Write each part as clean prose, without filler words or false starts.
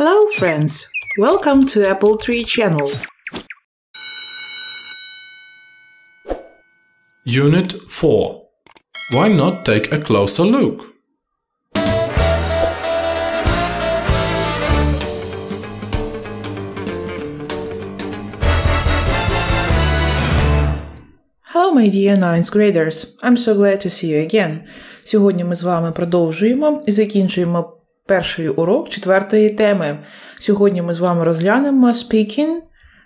Hello friends, welcome to Apple Tree Channel. Unit 4. Why not take a closer look? Hello my dear 9th graders, I'm so glad to see you again. Сьогодні ми з вами продовжуємо і закінчуємо перший урок четвертої теми. Сьогодні ми з вами розглянемо speaking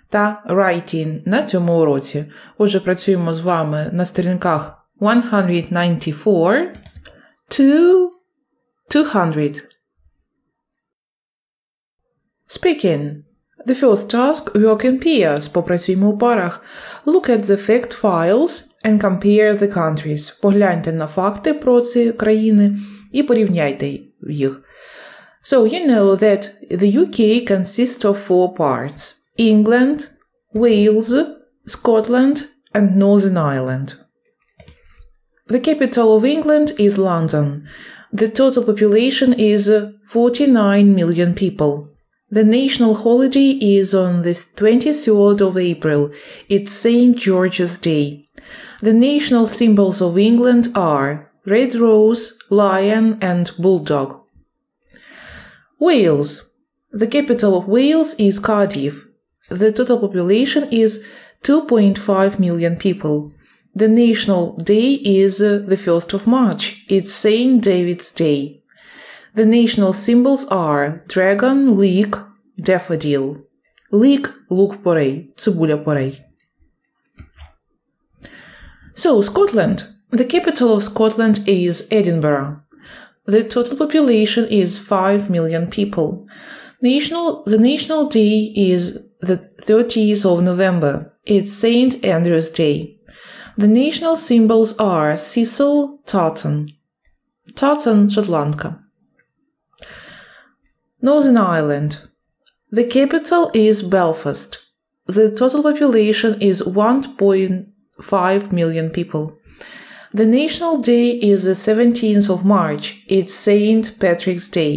та writing на цьому уроці. Отже, працюємо з вами на сторінках 194 to 200. Speaking. The first task, work in pairs. Попрацюємо у парах. Look at the fact files and compare the countries. Погляньте на факти про ці країни і порівняйте їх. So, you know that the UK consists of four parts: England, Wales, Scotland, and Northern Ireland. The capital of England is London. The total population is 49 million people. The national holiday is on the 23rd of April. It's St. George's Day. The national symbols of England are red rose, lion, and bulldog. Wales. The capital of Wales is Cardiff. The total population is 2.5 million people. The national day is the 1st of March. It's St. David's Day. The national symbols are dragon, leek, daffodil. Leek, лук порей, цибуля порей. So, Scotland. The capital of Scotland is Edinburgh. The total population is 5 million people. The national day is the 30th of November. It's St. Andrew's Day. The national symbols are Sisal, Tartan. Tartan, Шотландка. Northern Ireland. The capital is Belfast. The total population is 1.5 million people. The national day is the 17th of March. It's St. Patrick's Day.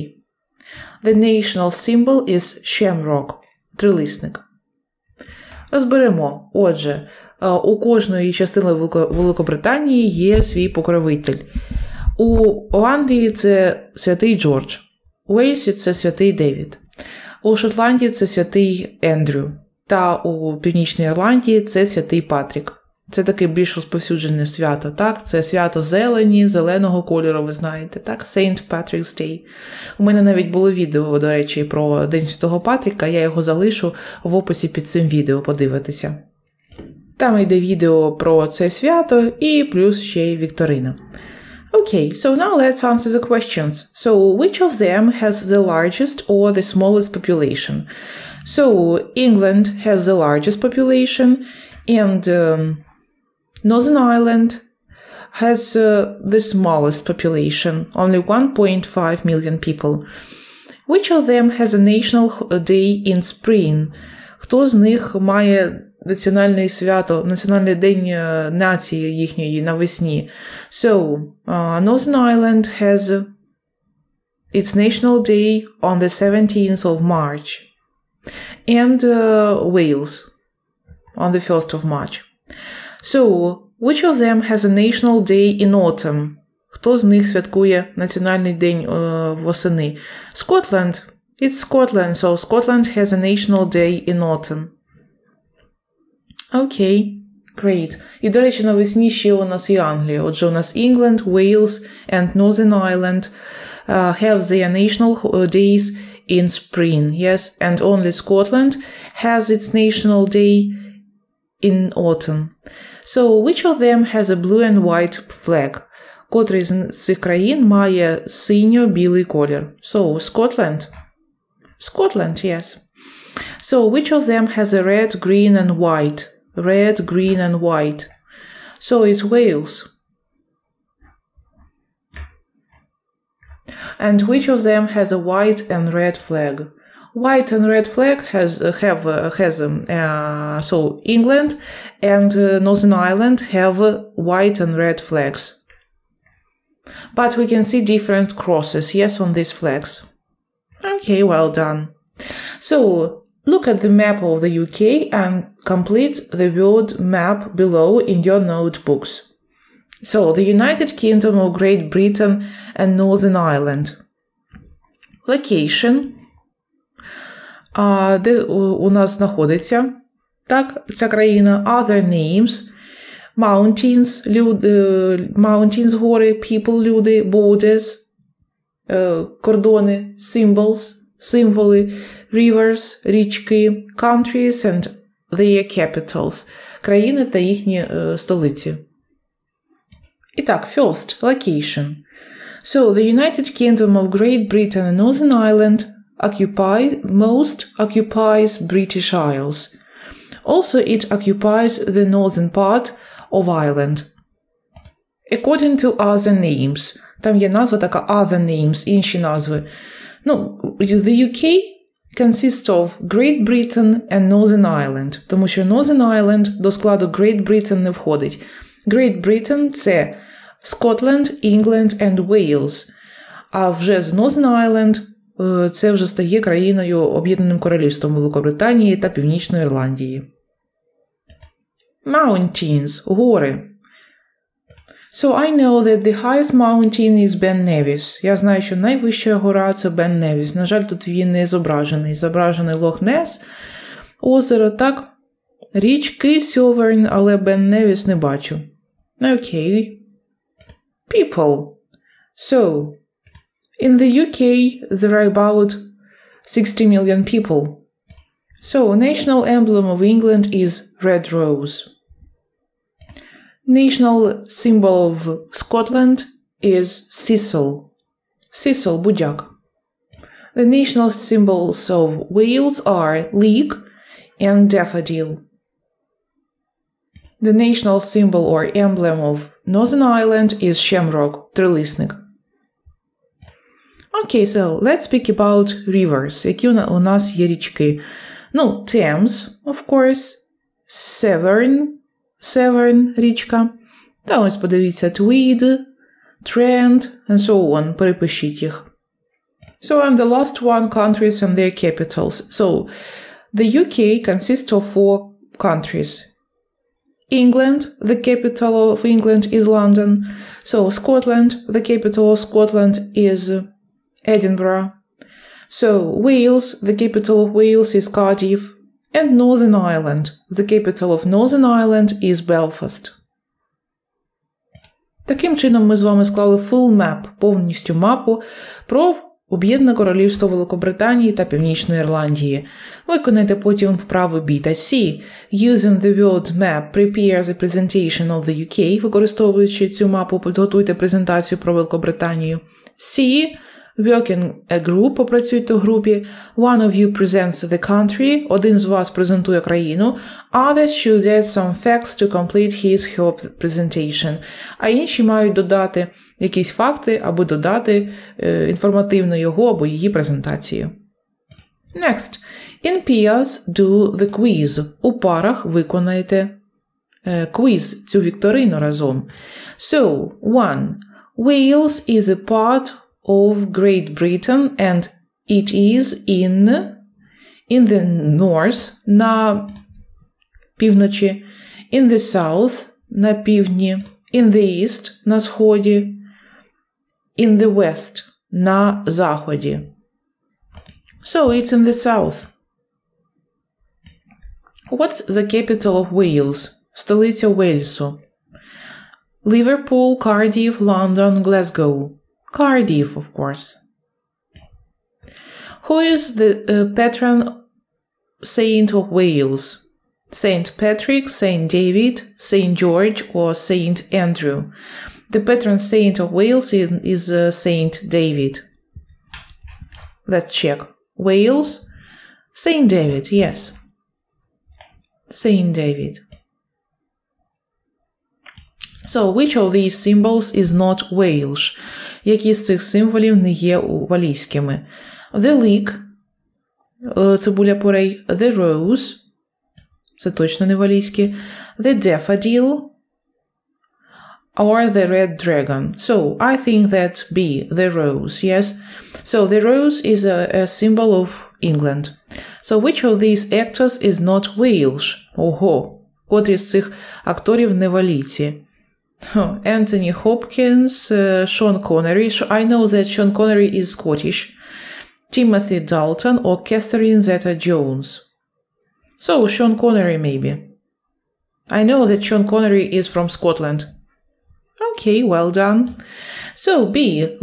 The national symbol is shamrock, трилисник. Розберемо. Отже, у кожної частини Великобританії є свій покровитель. У Англії це святий Джордж, у Уельсі це святий Девід, у Шотландії це святий Ендрю, та у Північній Ірландії це святий Патрік. Це таке більш розповсюджене свято, так? Це свято зелені, зеленого кольору, ви знаєте, так? St. Patrick's Day. У мене навіть було відео, до речі, про День Святого Патріка, я його залишу в описі під цим відео, подивитися. Там йде відео про це свято і плюс ще й вікторина. Okay, so now let's answer the questions. So, which of them has the largest or the smallest population? So, England has the largest population and Northern Ireland has the smallest population, only 1.5 million people. Which of them has a national day in spring? Хто з них має національне свято, національний день нації їхньої навесні? So, Northern Ireland has its national day on the 17th of March and Wales on the 1st of March. So, which of them has a national day in autumn? Хто з них святкує національний день восени? Scotland. It's Scotland, so Scotland has a national day in autumn. Okay, great. І, до речі, навесні ще у нас і Англія. Отже, у нас England, Wales and Northern Ireland have their national days in spring, yes? And only Scotland has its national day in autumn. So, which of them has a blue and white flag? Котрий з цих країн має синьо-білий колір? So, Scotland. Scotland, yes. So, which of them has a red, green and white? Red, green and white. So, it's Wales. And which of them has a white and red flag? White and red flag so England and Northern Ireland have white and red flags. But we can see different crosses, yes, on these flags. Okay, well done. So, look at the map of the UK and complete the word map below in your notebooks. So, the United Kingdom of Great Britain and Northern Ireland. Location. Де у нас знаходиться. Так, ця країна. Other names. Mountains. Mountains, гори. People, люди. Borders. Кордони. Symbols. Символи. Rivers, річки. Countries and their capitals. Країни та їхні столиці. Итак, first, location. So, the United Kingdom of Great Britain and Northern Ireland occupies British Isles. Also, it occupies the northern part of Ireland. According to other names. Там є назва така other names, інші назви. Ну, the UK consists of Great Britain and Northern Ireland. Тому що Northern Ireland до складу Great Britain не входить. Great Britain – це Scotland, England and Wales. А вже з Northern Ireland – це вже стає країною Об'єднаним Королівством Великобританії та Північної Ірландії. Mountains – гори. So I know that the highest mountain is Ben Nevis. Я знаю, що найвища гора – це Бен Невіс. На жаль, тут він не зображений. Зображений Лох Несс, озеро, так? Річки Severn, але Бен Невіс не бачу. Okay. People. So, in the UK, there are about 60 million people. So, national emblem of England is red rose. National symbol of Scotland is sisal. Sisal, будяк. The national symbols of Wales are leek and daffodil. The national symbol or emblem of Northern Ireland is shamrock, трилистник. Okay, so let's speak about rivers. Які у нас є річки? Ну, Thames, of course, Severn, річка. Та ось подивіться, Tweed, Trent, and so on. Перепишіть їх. So, and the last one, countries and their capitals. So, the UK consists of 4 countries. England, the capital of England is London. So Scotland, the capital of Scotland is Edinburgh. So Wales, the capital of Wales is Cardiff. And Northern Ireland, the capital of Northern Ireland is Belfast. Таким чином ми з вами склали full map, повністю мапу про Об'єднане Королівство Великобританії та Північної Ірландії. Виконайте потім вправи B та C. Using the word map, prepare the presentation of the UK. Використовуючи цю мапу, підготуйте презентацію про Великобританію. C. Work in a group. Попрацюйте в групі. One of you presents the country. Один з вас презентує країну. Others should add some facts to complete his/her presentation. А інші мають додати якісь факти або додати інформативно його або її презентацію. Next. In pairs, do the quiz. У парах виконайте quiz, цю вікторину разом. So, 1. Wales is a part of Great Britain and it is in the north, на півночі, in the south, на півдні, in the east, на сході, in the west, на заході. So, it's in the south. What's the capital of Wales? Столиця Уельсу. Liverpool, Cardiff, London, Glasgow. Cardiff, of course. Who is the patron saint of Wales? Saint Patrick, Saint David, Saint George or Saint Andrew? The patron saint of Wales is Saint David. Let's check. Wales, Saint David, yes. Saint David. So, which of these symbols is not Welsh? Які з цих символів не є валійськими? The leek, цибуля порей, the rose, це точно не валійські, the daffodil, or the red dragon. So I think that's B, the rose, yes? So the rose is a symbol of England. So which of these actors is not Welsh? Ого, котрі з цих акторів не валіті? Anthony Hopkins, Sean Connery. I know that Sean Connery is Scottish. Timothy Dalton or Catherine Zeta-Jones. So, Sean Connery maybe. I know that Sean Connery is from Scotland. Okay, well done. So, B.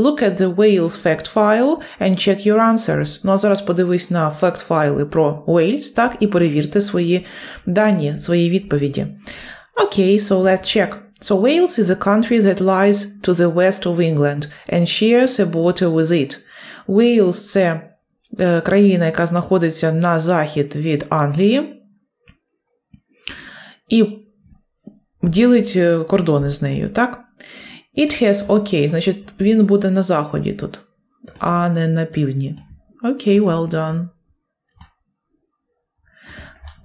Look at the Wales fact file and check your answers. Ну, а зараз подивись на факт-файли про Wales, так, і перевірте свої дані, свої відповіді. Okay, so let's check. So, Wales is a country that lies to the west of England and shares a border with it. Wales – це країна, яка знаходиться на захід від Англії і ділить кордони з нею, так? It has OK, значить він буде на заході тут, а не на півдні. OK, well done.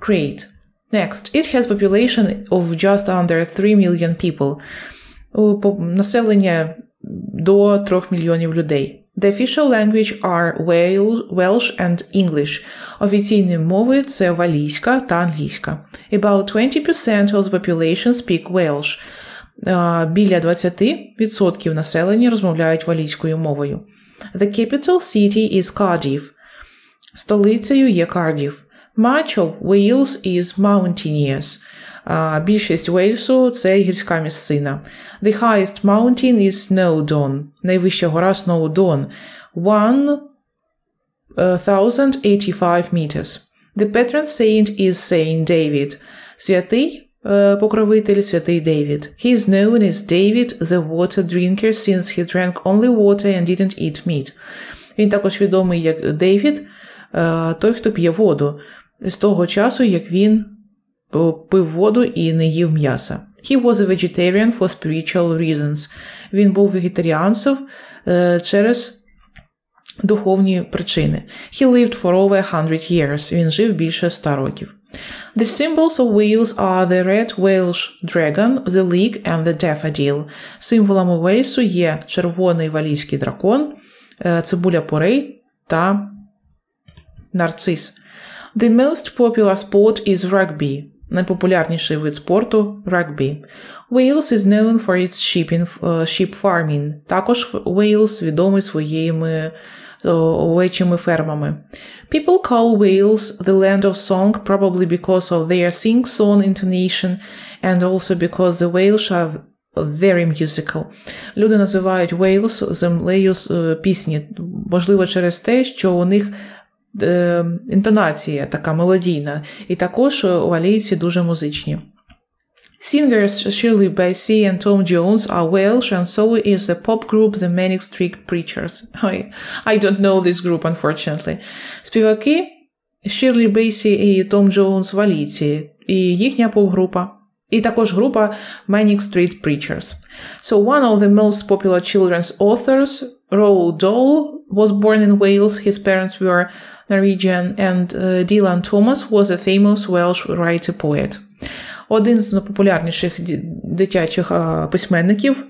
Great. Next. It has population of just under 3 million people. Населення до 3 мільйонів людей. The official language are Welsh and English. Офіційні мови – це валійська та англійська. About 20% of the population speak Welsh. Біля 20% населення розмовляють валійською мовою. The capital city is Cardiff. Столицею є Cardiff. Much of Wales is mountainous. Більшість Уельсу – це гірська місцина. The highest mountain is Snowdon. Найвища гора Snowdon. 1,085 meters. The patron saint is Saint David. Святий покровитель – Святий David. He is known as David the Water Drinker since he drank only water and didn't eat meat. Він також відомий як Дейвід, той, хто п'є воду, з того часу, як він пив воду і не їв м'яса. He was a vegetarian for spiritual reasons. Він був вегетаріанцем через духовні причини. He lived for over 100 years. Він жив більше 100 років. The symbols of Wales are the red Welsh dragon, the leek and the daffodil. Символами Вельсу є червоний валійський дракон, цибуля порей та нарцис. The most popular sport is rugby. Найпопулярніший вид спорту – rugby. Wales is known for its sheep farming. Також Wales відомий своїми овечими фермами. People call Wales the land of song probably because of their sing-song intonation and also because the Welsh are very musical. Люди називають Wales землею пісні, можливо через те, що у них інтонація така мелодійна, і також валійці дуже музичні. Singers Shirley Bassey and Tom Jones are Welsh, and so is the pop group The Manic Street Preachers. I don't know this group, unfortunately. Співаки Shirley Bassey і Tom Jones – валійці, і їхня поп-група. І також група Manic Street Preachers. So one of the most popular children's authors, Roald Dahl, was born in Wales. His parents were Norwegian, and Dylan Thomas was a famous Welsh writer-poet. Один з найпопулярніших дитячих письменників,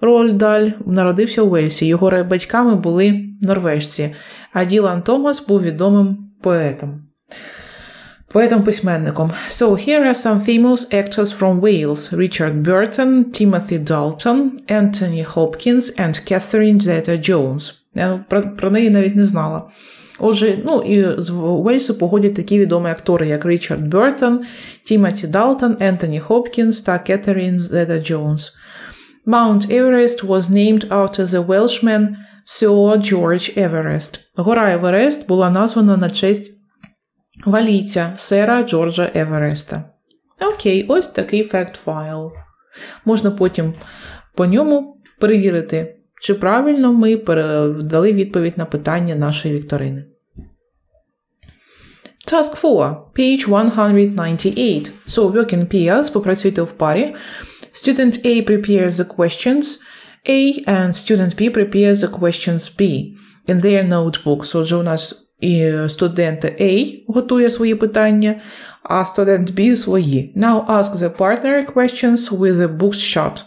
Роальд Даль, народився у Вельсі. Його батьками були норвежці, а Ділан Томас був відомим поетом. Поетом-письменником. So here are some famous actors from Wales. Richard Burton, Timothy Dalton, Anthony Hopkins and Catherine Zeta-Jones. Я про неї навіть не знала. Отже, ну і з Уельсу походять такі відомі актори, як Річард Бертон, Тімоті Далтон, Ентоні Хопкінс та Кетерін Зета-Джонс. Mount Everest was named after the Welshman Sir George Everest. Гора Еверест була названа на честь валійця Сера Джорджа Евереста. Окей, ось такий факт-файл. Можна потім по ньому перевірити, чи правильно ми дали відповідь на питання нашої вікторини. Task 4. Page 198. So, work in pairs. Попрацюйте в парі. Student A prepares the questions A and student B prepares the questions B in their notebooks. Отже, у нас і студент A готує свої питання, а студент B свої. Now ask the partner questions with a book shot.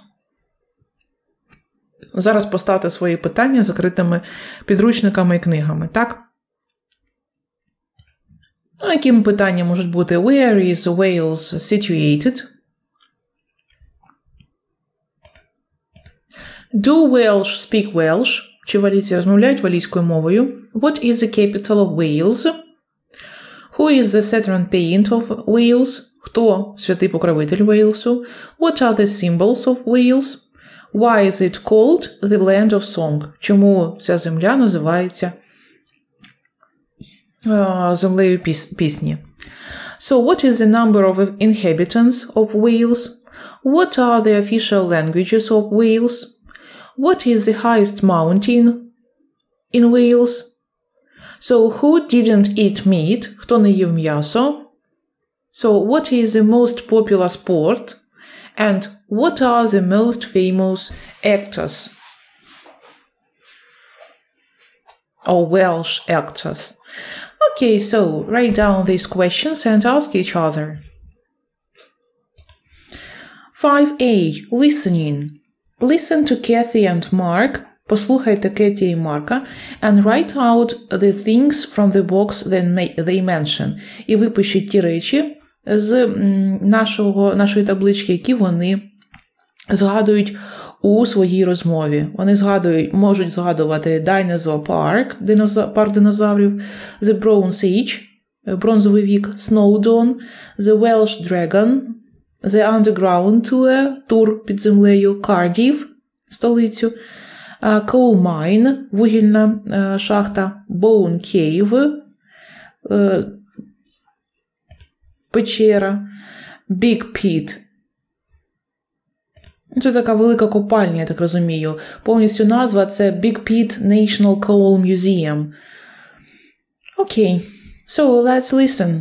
зараз поставте свої питання закритими підручниками і книгами, так? Ну, яким питанням можуть бути Where is Wales situated? Do Welsh speak Welsh? Чи валійці розмовляють валійською мовою? What is the capital of Wales? Who is the patron saint of Wales? Хто святий покровитель Вейлсу? What are the symbols of Wales? Why is it called the land of song? Чому ця земля називається землею пісні? So, what is the number of inhabitants of Wales? What are the official languages of Wales? What is the highest mountain in Wales? So, who didn't eat meat? Хто не їв м'ясо? So, what is the most popular sport? And what are the most famous actors? Or Welsh actors? Okay, so write down these questions and ask each other. 5A. Listening. Listen to Kathy and Mark. Послухайте Кеті і Марка and write out the things from the box they mention. І випишіть ті речі з нашої таблички, які вони згадують у своїй розмові. Вони можуть згадувати Dinosaur Park, парк динозаврів, The Bronze Age, бронзовий вік, Snowdon, The Welsh Dragon, The Underground Tour, тур під землею, Cardiff, столицю, Coal Mine, вугільна шахта, Bone Cave, печера, Big Pit. Це така велика копальня, я так розумію. Повністю назва – це Big Pit National Coal Museum. Okay, so let's listen.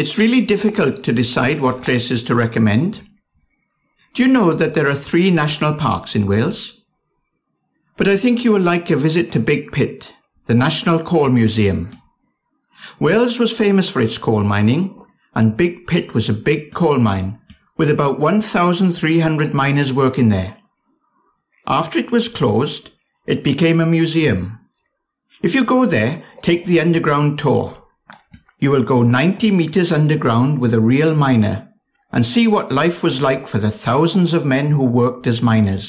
It's really difficult to decide what places to recommend. Do you know that there are 3 national parks in Wales? But I think you will like a visit to Big Pit, the National Coal Museum. Wales was famous for its coal mining, and Big Pit was a big coal mine, with about 1,300 miners working there. After it was closed, it became a museum. If you go there, take the underground tour. You will go 90 meters underground with a real miner and see what life was like for the thousands of men who worked as miners.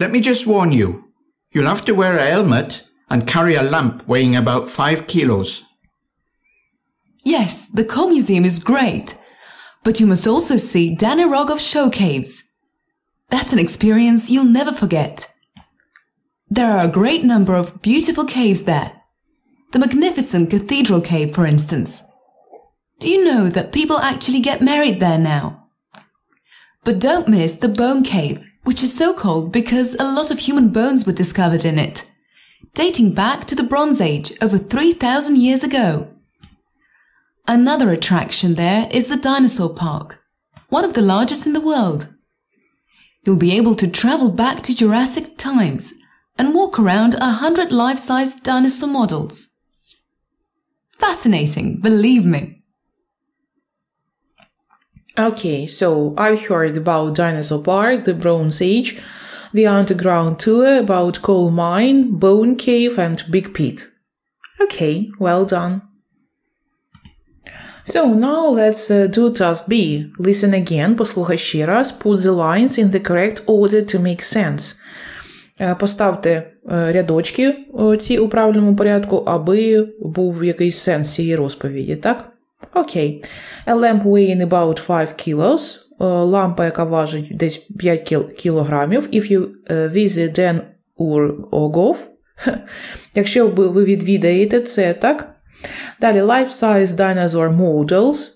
Let me just warn you, you'll have to wear a helmet and carry a lamp weighing about 5 kilos. Yes, the coal museum is great, but you must also see Dan yr Ogof show caves. That's an experience you'll never forget. There are a great number of beautiful caves there. The magnificent Cathedral Cave, for instance. Do you know that people actually get married there now? But don't miss the Bone Cave, which is so called because a lot of human bones were discovered in it, dating back to the Bronze Age over 3,000 years ago. Another attraction there is the Dinosaur Park, one of the largest in the world. You'll be able to travel back to Jurassic times and walk around 100 life-size dinosaur models. Fascinating, believe me. Okay, so I've heard about Dinosaur Park, the Bronze Age, the Underground Tour, about Coal Mine, Bone Cave and Big Pit. Okay, well done. So now let's do task B. Listen again, послухай ще раз, put the lines in the correct order to make sense. Поставте рядочки ці у правильному порядку, аби був якийсь сенс цієї розповіді, так? Окей. A lamp weighing about 5 kilos. Лампа, яка важить десь 5 кілограмів. If you visit Dan yr Ogof. Якщо ви відвідаєте це, так? Далі, life-size dinosaur models.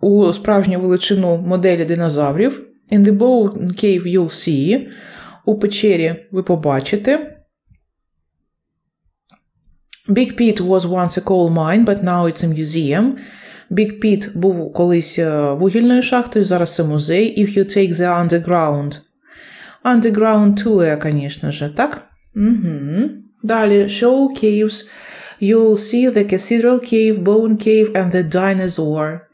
У справжню величину моделі динозаврів. In the Bone Cave you'll see. У печері ви побачите. Big Pit was once a coal mine, but now it's a museum. Big Pit був колись вугільною шахтою, зараз це музей. If you take the underground. Underground tour, звісно ж, так? Далее, show caves. You'll see the Cathedral Cave, Bone Cave, and the Dinosaur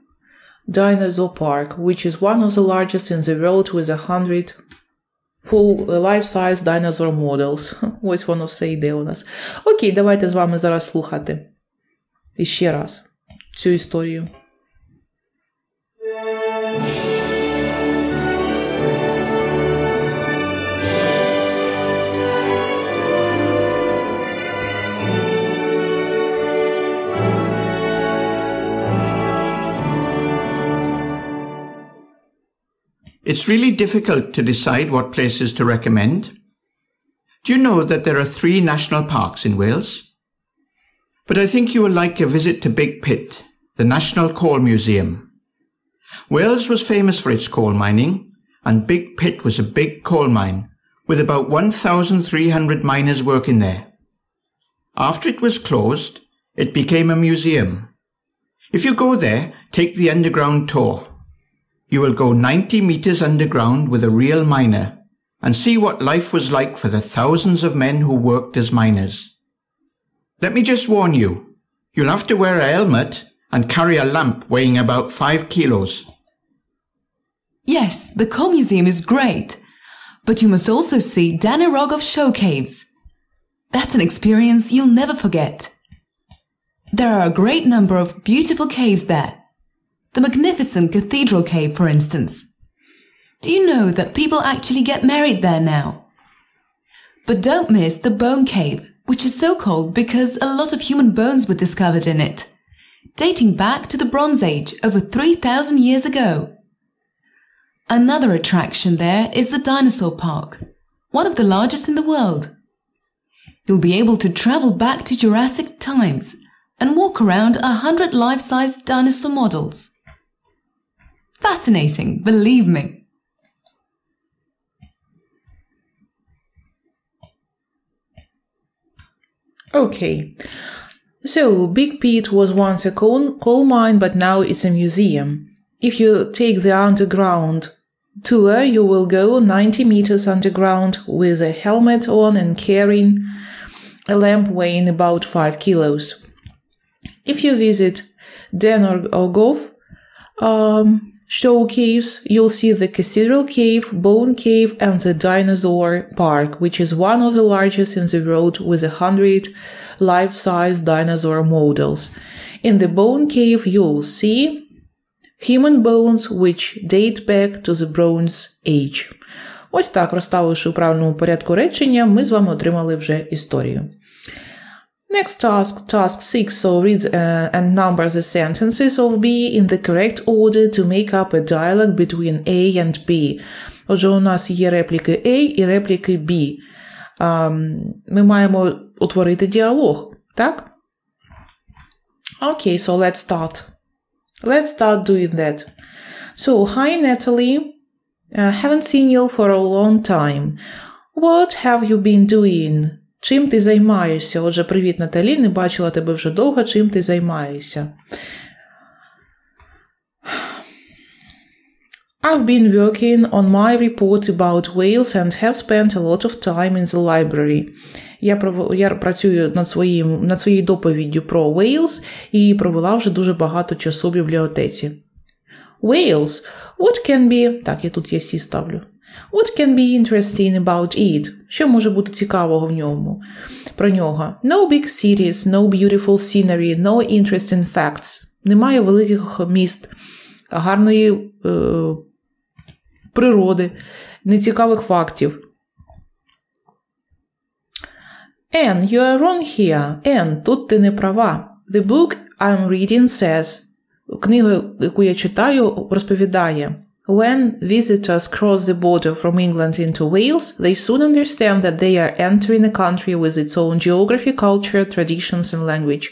Park, which is one of the largest in the world with 100 full life-size dinosaur models. Ось воно все йде у нас. Окей, давайте з вами зараз слухати іще раз цю історію. It's really difficult to decide what places to recommend. Do you know that there are 3 national parks in Wales? But I think you will like a visit to Big Pit, the National Coal Museum. Wales was famous for its coal mining, and Big Pit was a big coal mine, with about 1,300 miners working there. After it was closed, it became a museum. If you go there, take the underground tour. You will go 90 meters underground with a real miner and see what life was like for the thousands of men who worked as miners. Let me just warn you, you'll have to wear a helmet and carry a lamp weighing about 5 kilos. Yes, the coal museum is great, but you must also see Dan yr Ogof show caves. That's an experience you'll never forget. There are a great number of beautiful caves there. The magnificent Cathedral Cave, for instance. Do you know that people actually get married there now? But don't miss the Bone Cave, which is so called because a lot of human bones were discovered in it, dating back to the Bronze Age over 3,000 years ago. Another attraction there is the Dinosaur Park, one of the largest in the world. You'll be able to travel back to Jurassic times and walk around 100 life-size dinosaur models. Fascinating, believe me. Okay, so Big Pit was once a coal mine, but now it's a museum. If you take the underground tour, you will go 90 meters underground with a helmet on and carrying a lamp weighing about 5 kilos. If you visit Dan yr Ogof show caves, you'll see the Cathedral Cave, Bone Cave, and the Dinosaur Park, which is one of the largest in the world with 100 life-size dinosaur models. In the Bone Cave, you'll see human bones, which date back to the Bronze Age. Ось так, розставивши у правильному порядку речення, ми з вами отримали вже історію. Next task, task 6, so read and number the sentences of B in the correct order to make up a dialogue between A and B. Отже, у нас є репліки A і репліки B. Ми маємо утворити діалог, так? Okay, so let's start. Let's start doing that. So, hi Natalie, haven't seen you for a long time. What have you been doing? Чим ти займаєшся? Отже, привіт, Наталі, не бачила тебе вже довго. Чим ти займаєшся? I've been working on my report about Wales and have spent a lot of time in the library. Я працюю над своєю доповіддю про Wales і провела вже дуже багато часу в бібліотеці. Wales? What can be... Так, я тут сі ставлю. What can be interesting about it? Що може бути цікавого в ньому? Про нього. No big cities, no beautiful scenery, no interesting facts. Немає великих міст, гарної природи, нецікавих фактів. Anne, you are wrong here. Anne, тут ти не права. The book I'm reading says. Книга, яку я читаю, розповідає. When visitors cross the border from England into Wales, they soon understand that they are entering a country with its own geography, culture, traditions and language.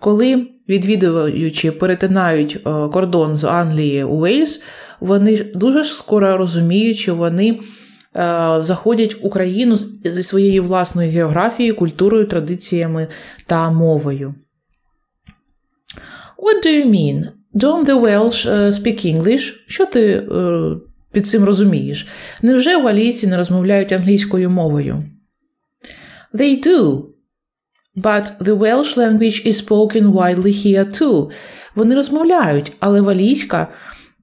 Коли відвідувачі перетинають кордон з Англії у Вельс, вони дуже скоро розуміють, що вони заходять в Україну зі своєю власною географією, культурою, традиціями та мовою. What do you mean? Don't the Welsh speak English? Що ти під цим розумієш? Невже валійці не розмовляють англійською мовою? They do. But the Welsh language is spoken widely here too. Вони розмовляють, але валійська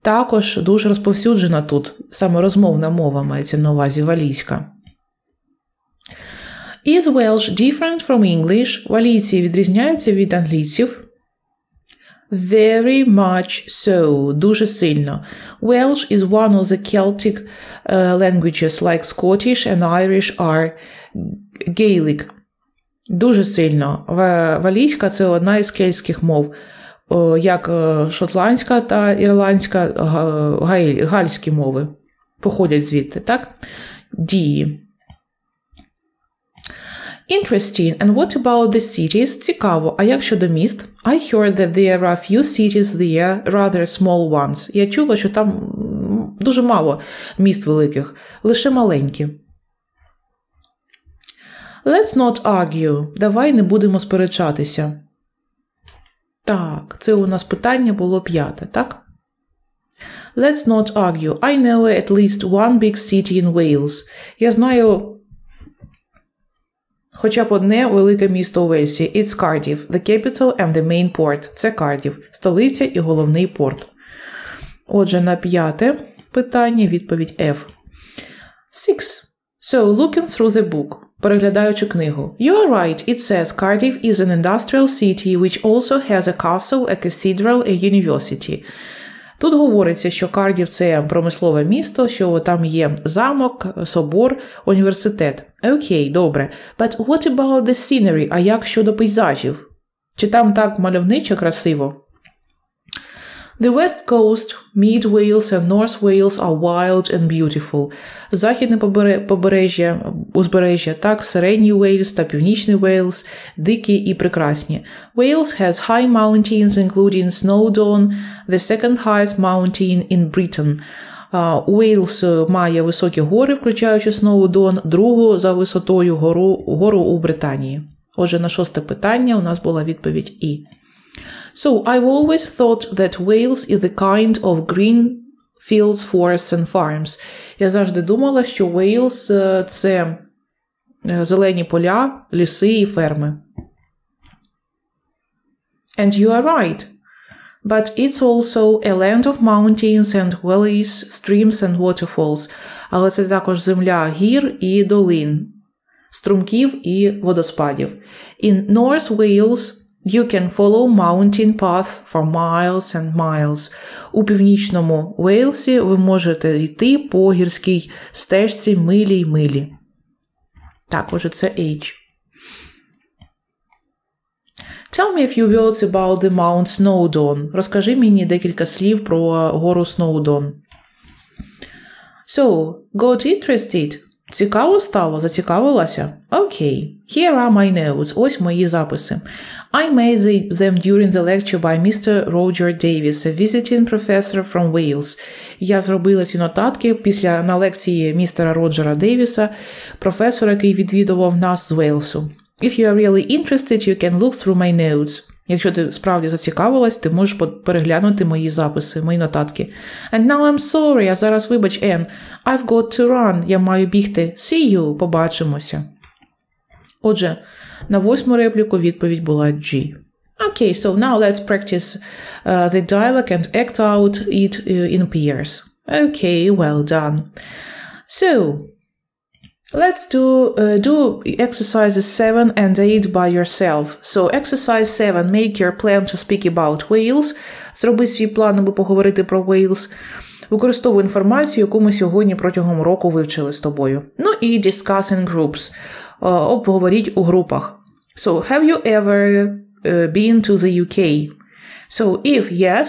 також дуже розповсюджена тут. Саме розмовна мова мається на увазі валійська. Is Welsh different from English? Валійці відрізняються від англійців? Very much so. Дуже сильно. Welsh is one of the Celtic languages, like Scottish and Irish are Gaelic. Дуже сильно. Валійська – це одна із кельтських мов, як шотландська та ірландська, гальські мови походять звідти, так? Дії. Interesting. And what about the cities? Цікаво. А як щодо міст? I heard that there are few cities there, rather small ones. Я чула, що там дуже мало міст великих, лише маленькі. Let's not argue. Давай не будемо сперечатися. Так, це у нас питання було 5, так? Let's not argue. I know at least one big city in Wales. Я знаю хоча б одне велике місто у Вельсі. It's Cardiff, the capital and the main port. Це Кардіф, столиця і головний порт. Отже, на 5 питання відповідь F. 6. So, looking through the book. Переглядаючи книгу. You are right, it says Cardiff is an industrial city, which also has a castle, a cathedral, a university. Тут говориться, що Кардів – це промислове місто, що там є замок, собор, університет. Окей, добре. But what about the scenery? А як щодо пейзажів? Чи там так мальовниче красиво? The West Coast, Mid Wales and North Wales are wild and beautiful. Західне побережжя, узбережжя, так, середній Wales та північний Wales дикі і прекрасні. Wales has high mountains, including Snowdon, the second highest mountain in Britain. Уейлс має високі гори, включаючи Snowdon, другу за висотою гору у Британії. Отже, на 6 питання у нас була відповідь І. So, I've always thought that Wales is the kind of green fields, forests and farms. Я завжди думала, що Wales – це зелені поля, ліси і ферми. And you are right. But it's also a land of mountains and valleys, streams and waterfalls. Але це також земля гір і долин, струмків і водоспадів. In North Wales – you can follow mountain paths for miles and miles. У північному Уейлсі ви можете йти по гірській стежці милі й милі. Так, отже, це H. Tell me a few words about the Mount Snowdon. Розкажи мені декілька слів про гору Сноудон. So, got interested? Цікаво стало, зацікавилася? Окей. Here are my notes. Ось мої записи. I made them during the lecture by Mr. Roger Davis, a visiting professor from Wales. Я зробила ці нотатки на лекції містера Роджера Дейвіса, професора, який відвідував нас з Вейлсу. If you are really interested, you can look through my notes. Якщо ти справді зацікавилась, ти можеш переглянути мої записи, мої нотатки. And now I'm sorry, а зараз вибач, Ен. I've got to run. Я маю бігти. See you. Побачимося. Отже, на 8 репліку відповідь була G. Okay, so now let's practice the dialogue and act out it in pairs. Okay, well done. So, let's do exercises 7 and 8 by yourself. So, exercise 7. Make your plan to speak about Wales. Зроби свій план, аби поговорити про Wales. Використовуй інформацію, яку ми сьогодні протягом року вивчили з тобою. Ну і discuss in groups. Обговоріть у групах. So, have you ever been to the UK? So, if yes,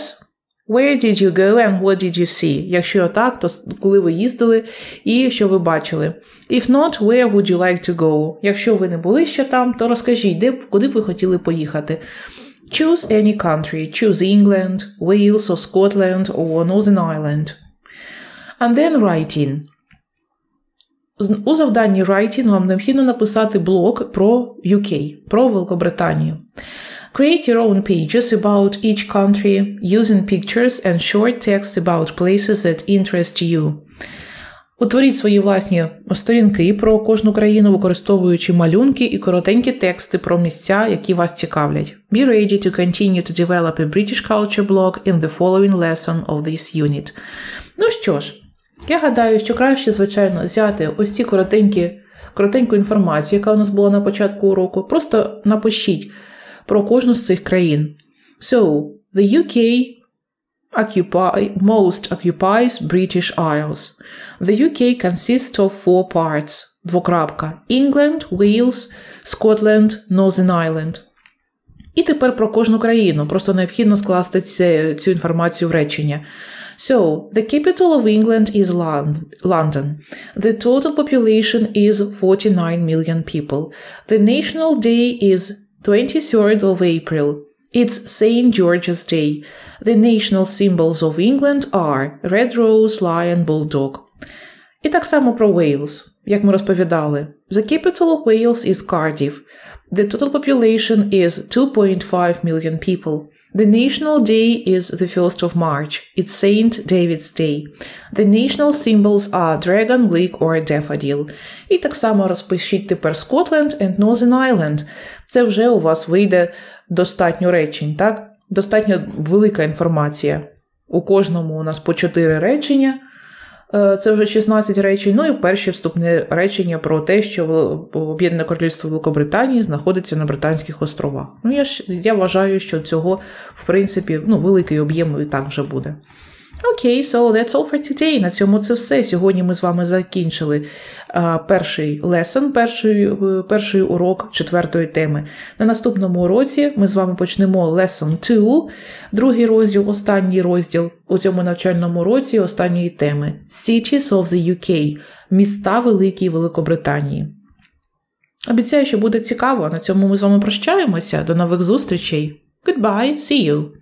where did you go and what did you see? Якщо так, то коли ви їздили і що ви бачили? If not, where would you like to go? Якщо ви не були ще там, то розкажіть, куди б ви хотіли поїхати. Choose any country. Choose England, Wales or Scotland or Northern Ireland. And then writing. У завданні writing вам необхідно написати блог про UK, про Великобританію. Create your own pages about each country, using pictures and short texts about places that interest you. Утворіть свої власні сторінки про кожну країну, використовуючи малюнки і коротенькі тексти про місця, які вас цікавлять. Be ready to continue to develop a British culture blog in the following lesson of this unit. Ну що ж, я гадаю, що краще, звичайно, взяти ось ці коротеньку інформацію, яка у нас була на початку уроку. Просто напишіть про кожну з цих країн. So, the UK most occupies British Isles. The UK consists of four parts. Двокрапка. England, Wales, Scotland, Northern Ireland. І тепер про кожну країну. Просто необхідно скласти цю інформацію в речення. So, the capital of England is London. The total population is 49 million people. The national day is 23rd of April. It's St. George's Day. The national symbols of England are Red Rose, Lion, Bulldog. І так само про Wales, як ми розповідали. The capital of Wales is Cardiff. The total population is 2.5 million people. The national day is the 1st of March. It's St. David's Day. The national symbols are dragon, bleak or daffodil. І так само розпишіть тепер Scotland and Northern Ireland. Це вже у вас вийде достатньо речень, так? Достатньо велика інформація. У кожному у нас по 4 речення. Це вже 16 речень. Ну і перше вступне речення про те, що Об'єднане Королівство Великобританії знаходиться на Британських островах. Ну, я вважаю, що цього, в принципі, ну, великий об'єм і так вже буде. Окей, so that's all for today. На цьому це все. Сьогодні ми з вами закінчили перший lesson, перший урок четвертої теми. На наступному уроці ми з вами почнемо lesson 2, другий розділ, останній розділ у цьому навчальному році останньої теми. Cities of the UK. Міста Великої Великобританії. Обіцяю, що буде цікаво. На цьому ми з вами прощаємося. До нових зустрічей. Goodbye, see you!